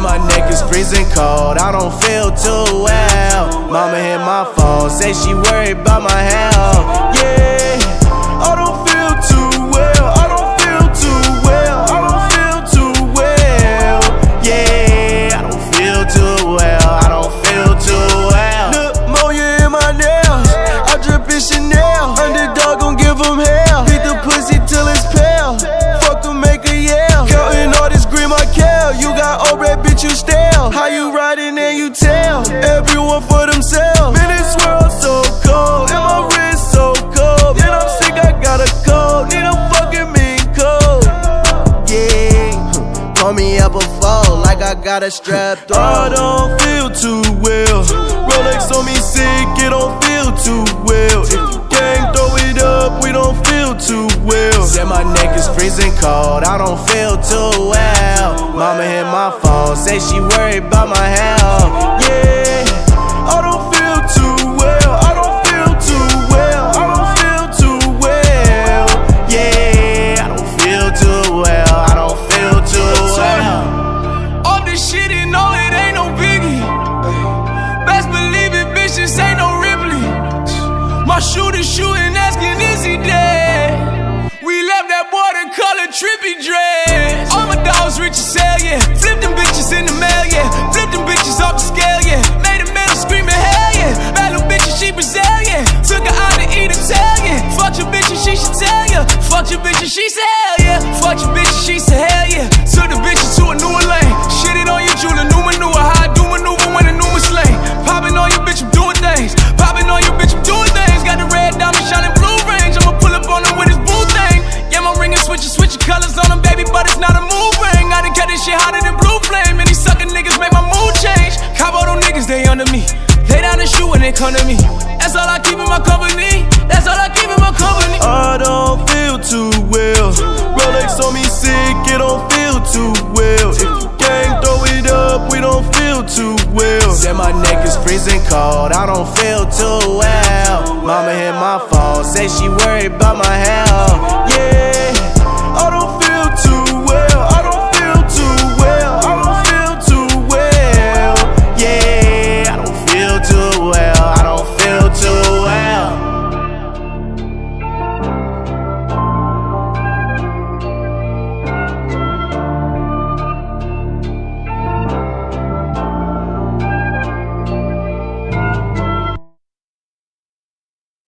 and my neck is freezing cold. I don't feel too well. Mama hit my phone, say she worried about my health. Yeah, I don't feel too well. I don't feel too well. I don't feel too well. Yeah, I don't feel too well. I don't feel too well. Pneumonia in my nails. I drip in Chanel. Underdog gon' give 'em hell. Beat the pussy till it's pale. Fuck 'em, make her yell. Counting all this green, my kale. You got old red, bitch, you stale. How you riding and you tell? Everyone for themselves. Man, this world so cold. And my wrist so cold. Then I'm sick, I got a cold. Need a fucking mean cold. Yeah, call me up a phone like I got a strap throat. I don't feel too well. Rolex on me sick, it don't feel too well. If you can't throw it up, we don't feel too well. Said my neck is freezing cold, I don't feel too well. Mama hit my phone, say she worried about my health. Yeah, I don't feel too well. I don't feel too well. I don't feel too well. Yeah, I don't feel too well. I don't feel too well. All this shit and all it ain't no biggie. Best believe it, bitches ain't no Ripley. My shooter shooting, asking is he dead? We left that boy to color trippy dread. All my dogs rich as hell, yeah. Flip them bitches in the mail, yeah. Flip them bitches off the scale, yeah. Made a middle screaming hell, yeah. Bad little bitch and she Brazilian. Took her out to eat Italian. Fuck your bitch and she should tell ya. Fuck your bitch and she said hell, yeah. Fuck your bitch and she said hell, yeah. Took the bitches to a newer lane. Shit it on you, Jula, new manure. How I do maneuver when a new slay. Popping on you, bitch, I'm doing things. Popping on you, bitch, I'm doing things. Got the red diamond shining blue range. I'ma pull up on him with his blue thing. Yeah, my ring is switching colors on him, baby, but it's not a mood ring. I done kept this shit hotter than blue flame. And these suckin' niggas make my mood change. Cabo them niggas, they under me. Lay down and shoot when they come to me. That's all I keep in my company. That's all I keep in my company. I don't feel too well. Rolex on me sick, it don't feel too well. If you can't throw it up, we don't feel too well. Said my neck is freezing cold, I don't feel too well. Mama hit my phone, say she worried about my health. Yeah.